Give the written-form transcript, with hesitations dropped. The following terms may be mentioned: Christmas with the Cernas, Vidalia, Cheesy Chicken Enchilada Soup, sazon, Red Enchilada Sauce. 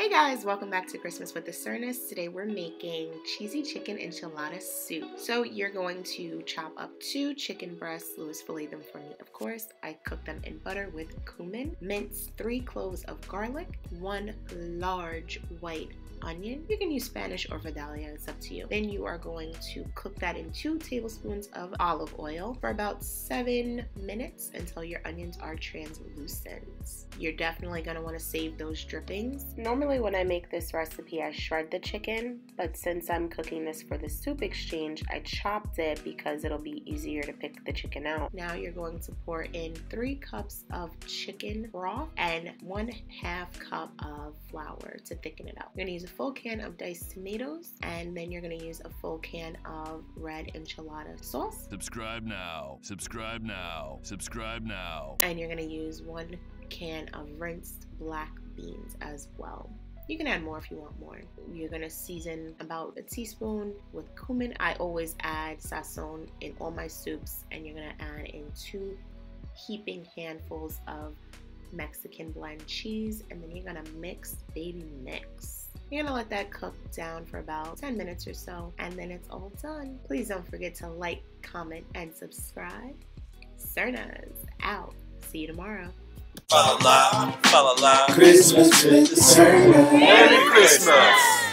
Hey guys, welcome back to Christmas with the Cernas. Today we're making cheesy chicken enchilada soup. So you're going to chop up 2 chicken breasts, Louis filleted them for me of course. I cooked them in butter with cumin, minced 3 cloves of garlic, 1 large white onion. You can use Spanish or Vidalia, it's up to you. Then you are going to cook that in 2 tablespoons of olive oil for about 7 minutes until your onions are translucent. You're definitely going to want to save those drippings. Normally when I make this recipe I shred the chicken, but since I'm cooking this for the soup exchange I chopped it because it'll be easier to pick the chicken out. Now you're going to pour in 3 cups of chicken broth and 1/2 cup of flour to thicken it up. You're going to use a full can of diced tomatoes and then you're going to use a full can of red enchilada sauce. Subscribe now, subscribe now, subscribe now. And you're going to use 1 can of rinsed black beans as well. You can add more if you want more. You're gonna season about a teaspoon with cumin. I always add sazon in all my soups, and you're gonna add in 2 heaping handfuls of Mexican blend cheese, and then you're gonna mix, baby mix. You're gonna let that cook down for about 10 minutes or so, and then it's all done. Please don't forget to like, comment, and subscribe. Cernas out. See you tomorrow. Fa la la, fa la la. Christmas with the Cernas. Merry Christmas.